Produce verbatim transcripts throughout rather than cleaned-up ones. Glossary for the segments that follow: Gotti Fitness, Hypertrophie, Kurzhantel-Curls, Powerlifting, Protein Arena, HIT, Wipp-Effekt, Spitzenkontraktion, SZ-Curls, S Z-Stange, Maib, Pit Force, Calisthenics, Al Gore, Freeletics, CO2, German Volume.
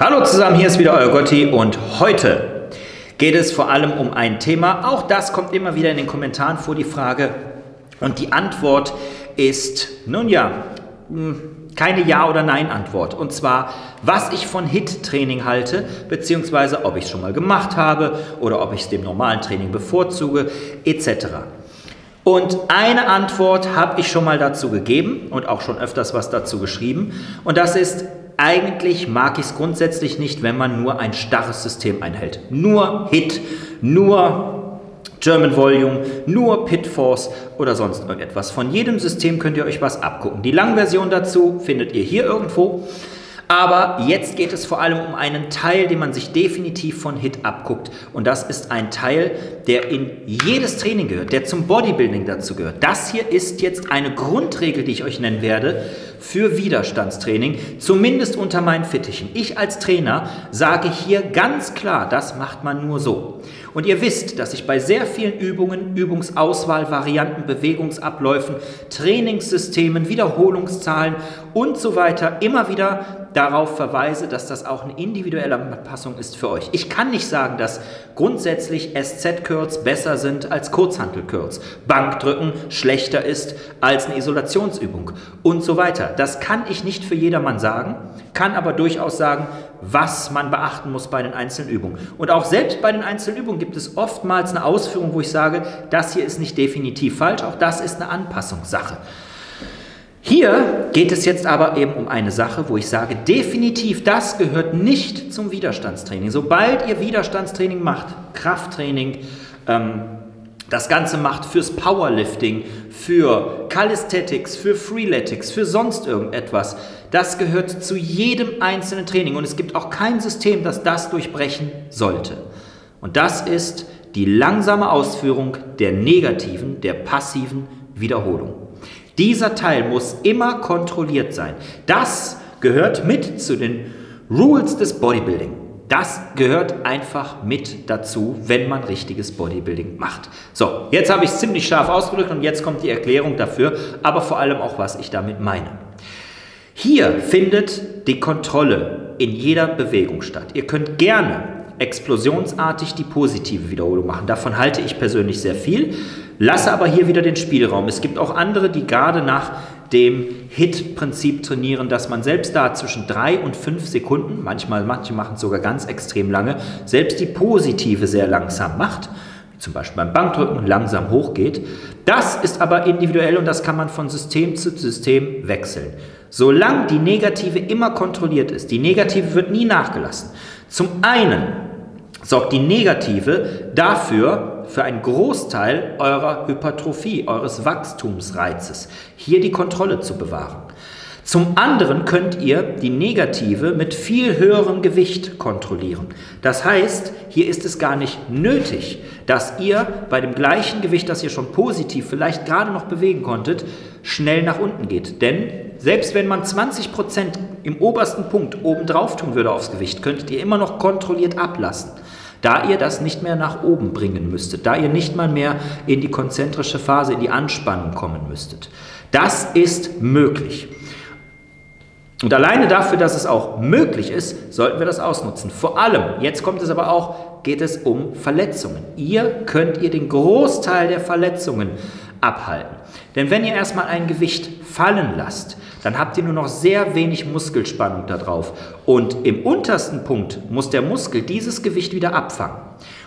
Hallo zusammen, hier ist wieder euer Gotti und heute geht es vor allem um ein Thema, auch das kommt immer wieder in den Kommentaren vor, die Frage, und die Antwort ist, nun ja, keine Ja- oder Nein-Antwort, und zwar, was ich von H I T-Training halte, beziehungsweise ob ich es schon mal gemacht habe oder ob ich es dem normalen Training bevorzuge, et cetera. Und eine Antwort habe ich schon mal dazu gegeben und auch schon öfters was dazu geschrieben, und das ist: Eigentlich mag ich es grundsätzlich nicht, wenn man nur ein starres System einhält. Nur H I T, nur German Volume, nur Pit Force oder sonst irgendetwas. Von jedem System könnt ihr euch was abgucken. Die Langversion dazu findet ihr hier irgendwo. Aber jetzt geht es vor allem um einen Teil, den man sich definitiv von H I T abguckt. Und das ist ein Teil, der in jedes Training gehört, der zum Bodybuilding dazu gehört. Das hier ist jetzt eine Grundregel, die ich euch nennen werde, für Widerstandstraining, zumindest unter meinen Fittichen. Ich als Trainer sage hier ganz klar, das macht man nur so. Und ihr wisst, dass ich bei sehr vielen Übungen, Übungsauswahl, Varianten, Bewegungsabläufen, Trainingssystemen, Wiederholungszahlen und so weiter immer wieder darauf verweise, dass das auch eine individuelle Anpassung ist für euch. Ich kann nicht sagen, dass grundsätzlich S Z-Curls besser sind als Kurzhantel-Curls, Bankdrücken schlechter ist als eine Isolationsübung und so weiter. Das kann ich nicht für jedermann sagen, kann aber durchaus sagen, was man beachten muss bei den einzelnen Übungen. Und auch selbst bei den einzelnen Übungen gibt es oftmals eine Ausführung, wo ich sage, das hier ist nicht definitiv falsch, auch das ist eine Anpassungssache. Hier geht es jetzt aber eben um eine Sache, wo ich sage, definitiv, das gehört nicht zum Widerstandstraining. Sobald ihr Widerstandstraining macht, Krafttraining, ähm, das Ganze macht fürs Powerlifting, für Calisthenics, für Freeletics, für sonst irgendetwas, das gehört zu jedem einzelnen Training. Und es gibt auch kein System, das das durchbrechen sollte. Und das ist die langsame Ausführung der negativen, der passiven Wiederholung. Dieser Teil muss immer kontrolliert sein. Das gehört mit zu den Rules des Bodybuilding. Das gehört einfach mit dazu, wenn man richtiges Bodybuilding macht. So, jetzt habe ich es ziemlich scharf ausgedrückt und jetzt kommt die Erklärung dafür, aber vor allem auch, was ich damit meine. Hier findet die Kontrolle in jeder Bewegung statt. Ihr könnt gerne explosionsartig die positive Wiederholung machen. Davon halte ich persönlich sehr viel, lasse aber hier wieder den Spielraum. Es gibt auch andere, die gerade nach dem H I T-Prinzip trainieren, dass man selbst da zwischen drei und fünf Sekunden, manchmal, manche machen es sogar ganz extrem lange, selbst die positive sehr langsam macht, zum Beispiel beim Bankdrücken langsam hochgeht. Das ist aber individuell und das kann man von System zu System wechseln. Solange die negative immer kontrolliert ist, die negative wird nie nachgelassen. Zum einen sorgt die negative dafür, für einen Großteil eurer Hypertrophie, eures Wachstumsreizes, hier die Kontrolle zu bewahren. Zum anderen könnt ihr die negative mit viel höherem Gewicht kontrollieren. Das heißt, hier ist es gar nicht nötig, dass ihr bei dem gleichen Gewicht, das ihr schon positiv vielleicht gerade noch bewegen konntet, schnell nach unten geht. Denn selbst wenn man zwanzig Prozent im obersten Punkt oben drauf tun würde aufs Gewicht, könntet ihr immer noch kontrolliert ablassen, da ihr das nicht mehr nach oben bringen müsstet, da ihr nicht mal mehr in die konzentrische Phase, in die Anspannung kommen müsstet. Das ist möglich. Und alleine dafür, dass es auch möglich ist, sollten wir das ausnutzen. Vor allem, jetzt kommt es aber auch, geht es um Verletzungen. Ihr könnt ihr den Großteil der Verletzungen abhalten. Denn wenn ihr erstmal ein Gewicht fallen lasst, dann habt ihr nur noch sehr wenig Muskelspannung da drauf. Und im untersten Punkt muss der Muskel dieses Gewicht wieder abfangen.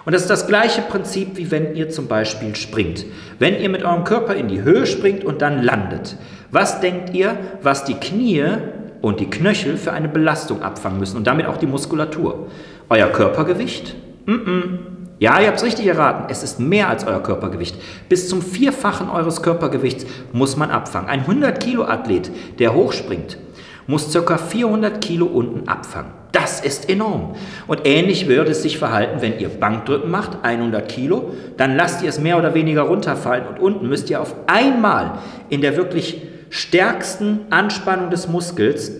Und das ist das gleiche Prinzip, wie wenn ihr zum Beispiel springt. Wenn ihr mit eurem Körper in die Höhe springt und dann landet, was denkt ihr, was die Knie und die Knöchel für eine Belastung abfangen müssen und damit auch die Muskulatur? Euer Körpergewicht? Mm-mm. Ja, ihr habt es richtig erraten, es ist mehr als euer Körpergewicht. Bis zum Vierfachen eures Körpergewichts muss man abfangen. Ein hundert Kilo Athlet, der hochspringt, muss ca. vierhundert Kilo unten abfangen. Das ist enorm. Und ähnlich würde es sich verhalten, wenn ihr Bankdrücken macht, hundert Kilo, dann lasst ihr es mehr oder weniger runterfallen und unten müsst ihr auf einmal in der wirklich stärksten Anspannung des Muskels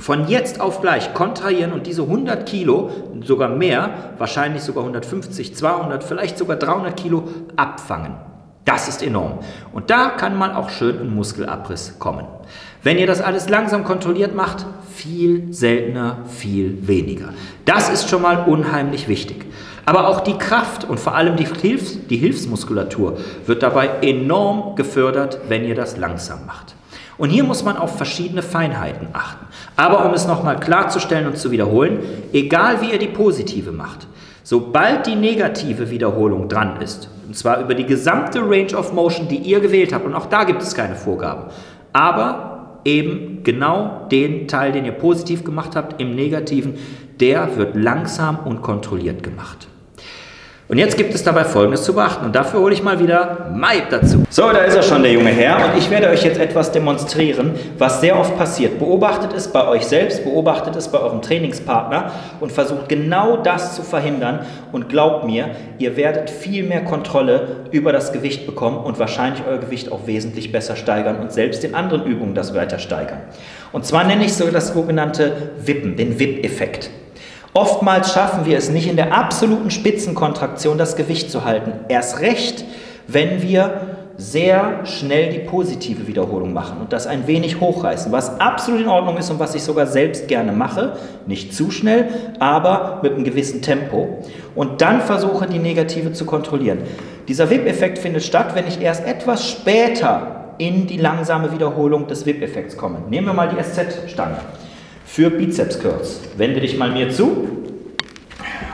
von jetzt auf gleich kontrahieren und diese hundert Kilo, sogar mehr, wahrscheinlich sogar hundertfünfzig, zweihundert, vielleicht sogar dreihundert Kilo abfangen. Das ist enorm. Und da kann man auch schön in Muskelabriss kommen. Wenn ihr das alles langsam kontrolliert macht, viel seltener, viel weniger. Das ist schon mal unheimlich wichtig. Aber auch die Kraft und vor allem die, Hilfs die Hilfsmuskulatur wird dabei enorm gefördert, wenn ihr das langsam macht. Und hier muss man auf verschiedene Feinheiten achten. Aber um es nochmal klarzustellen und zu wiederholen, egal wie ihr die positive macht, sobald die negative Wiederholung dran ist, und zwar über die gesamte Range of Motion, die ihr gewählt habt, und auch da gibt es keine Vorgaben, aber eben genau den Teil, den ihr positiv gemacht habt, im Negativen, der wird langsam und kontrolliert gemacht. Und jetzt gibt es dabei Folgendes zu beachten. Und dafür hole ich mal wieder Maib dazu. So, da ist er schon, der junge Herr. Und ich werde euch jetzt etwas demonstrieren, was sehr oft passiert. Beobachtet es bei euch selbst, beobachtet es bei eurem Trainingspartner und versucht genau das zu verhindern. Und glaubt mir, ihr werdet viel mehr Kontrolle über das Gewicht bekommen und wahrscheinlich euer Gewicht auch wesentlich besser steigern und selbst in anderen Übungen das weiter steigern. Und zwar nenne ich so das sogenannte Wippen, den Wipp-Effekt. Oftmals schaffen wir es nicht, in der absoluten Spitzenkontraktion das Gewicht zu halten. Erst recht, wenn wir sehr schnell die positive Wiederholung machen und das ein wenig hochreißen, was absolut in Ordnung ist und was ich sogar selbst gerne mache. Nicht zu schnell, aber mit einem gewissen Tempo. Und dann versuche, die negative zu kontrollieren. Dieser Wipp-Effekt findet statt, wenn ich erst etwas später in die langsame Wiederholung des Wipp-Effekts komme. Nehmen wir mal die S Z-Stange. Für Bizeps-Curls. Wende dich mal mir zu.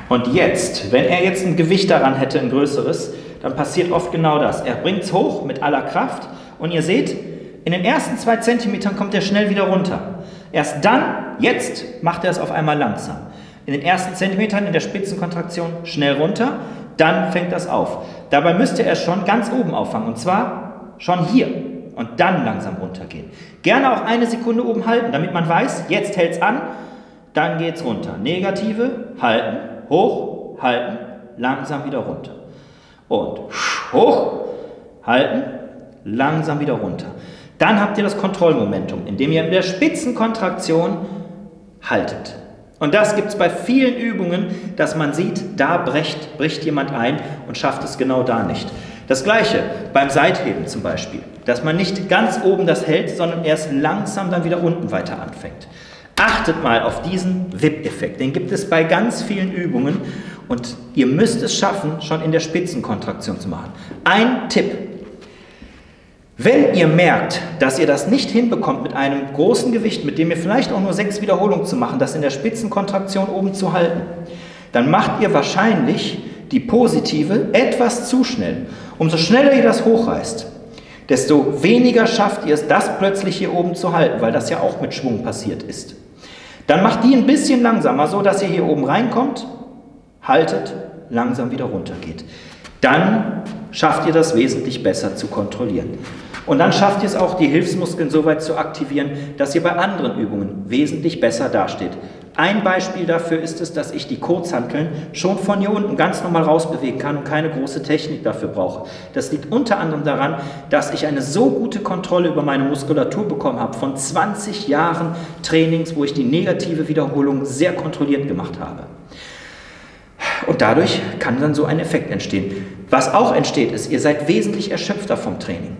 Und jetzt, wenn er jetzt ein Gewicht daran hätte, ein größeres, dann passiert oft genau das. Er bringt es hoch mit aller Kraft und ihr seht, in den ersten zwei Zentimetern kommt er schnell wieder runter. Erst dann, jetzt, macht er es auf einmal langsam. In den ersten Zentimetern in der Spitzenkontraktion schnell runter, dann fängt das auf. Dabei müsste er schon ganz oben auffangen und zwar schon hier. Und dann langsam runtergehen. Gerne auch eine Sekunde oben halten, damit man weiß, jetzt hält es an, dann geht es runter. Negative, halten, hoch, halten, langsam wieder runter. Und hoch, halten, langsam wieder runter. Dann habt ihr das Kontrollmomentum, indem ihr in der Spitzenkontraktion haltet. Und das gibt es bei vielen Übungen, dass man sieht, da bricht, bricht jemand ein und schafft es genau da nicht. Das gleiche beim Seitheben zum Beispiel, dass man nicht ganz oben das hält, sondern erst langsam dann wieder unten weiter anfängt. Achtet mal auf diesen Wipp-Effekt, den gibt es bei ganz vielen Übungen und ihr müsst es schaffen, schon in der Spitzenkontraktion zu machen. Ein Tipp, wenn ihr merkt, dass ihr das nicht hinbekommt mit einem großen Gewicht, mit dem ihr vielleicht auch nur sechs Wiederholungen zu machen, das in der Spitzenkontraktion oben zu halten, dann macht ihr wahrscheinlich die positive etwas zu schnell. Umso schneller ihr das hochreißt, desto weniger schafft ihr es, das plötzlich hier oben zu halten, weil das ja auch mit Schwung passiert ist. Dann macht die ein bisschen langsamer, so dass ihr hier oben reinkommt, haltet, langsam wieder runter geht. Dann schafft ihr das wesentlich besser zu kontrollieren. Und dann schafft ihr es auch, die Hilfsmuskeln so weit zu aktivieren, dass ihr bei anderen Übungen wesentlich besser dasteht. Ein Beispiel dafür ist es, dass ich die Kurzhanteln schon von hier unten ganz normal rausbewegen kann und keine große Technik dafür brauche. Das liegt unter anderem daran, dass ich eine so gute Kontrolle über meine Muskulatur bekommen habe von zwanzig Jahren Trainings, wo ich die negative Wiederholung sehr kontrolliert gemacht habe. Und dadurch kann dann so ein Effekt entstehen. Was auch entsteht ist, ihr seid wesentlich erschöpfter vom Training.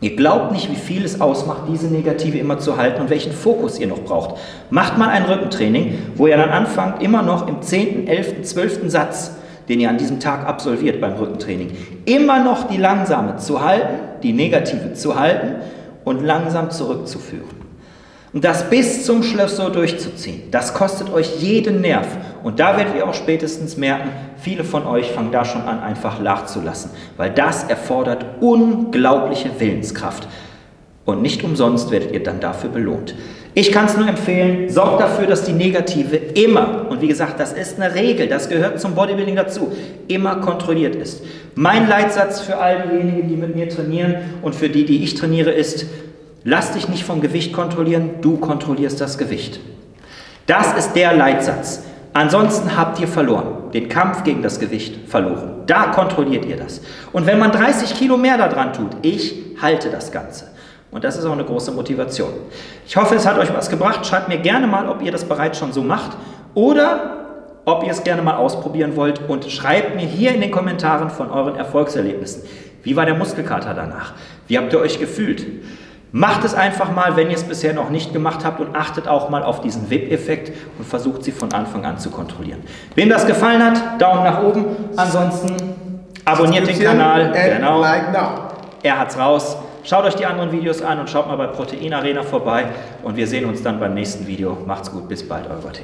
Ihr glaubt nicht, wie viel es ausmacht, diese Negative immer zu halten und welchen Fokus ihr noch braucht. Macht mal ein Rückentraining, wo ihr dann anfangt, immer noch im zehnten, elften, zwölften Satz, den ihr an diesem Tag absolviert beim Rückentraining, immer noch die langsame zu halten, die Negative zu halten und langsam zurückzuführen. Und das bis zum Schluss so durchzuziehen, das kostet euch jeden Nerv. Und da werdet ihr auch spätestens merken, viele von euch fangen da schon an, einfach nachzulassen. Weil das erfordert unglaubliche Willenskraft. Und nicht umsonst werdet ihr dann dafür belohnt. Ich kann es nur empfehlen, sorgt dafür, dass die Negative immer, und wie gesagt, das ist eine Regel, das gehört zum Bodybuilding dazu, immer kontrolliert ist. Mein Leitsatz für all diejenigen, die mit mir trainieren und für die, die ich trainiere, ist, lass dich nicht vom Gewicht kontrollieren, du kontrollierst das Gewicht. Das ist der Leitsatz. Ansonsten habt ihr verloren, den Kampf gegen das Gewicht verloren. Da kontrolliert ihr das. Und wenn man dreißig Kilo mehr daran tut, ich halte das Ganze. Und das ist auch eine große Motivation. Ich hoffe, es hat euch was gebracht. Schreibt mir gerne mal, ob ihr das bereits schon so macht oder ob ihr es gerne mal ausprobieren wollt. Und schreibt mir hier in den Kommentaren von euren Erfolgserlebnissen. Wie war der Muskelkater danach? Wie habt ihr euch gefühlt? Macht es einfach mal, wenn ihr es bisher noch nicht gemacht habt, und achtet auch mal auf diesen Whip-Effekt und versucht sie von Anfang an zu kontrollieren. Wem das gefallen hat, Daumen nach oben. Ansonsten abonniert den Kanal. Genau. Er hat's raus. Schaut euch die anderen Videos an und schaut mal bei Protein Arena vorbei. Und wir sehen uns dann beim nächsten Video. Macht's gut, bis bald, euer T.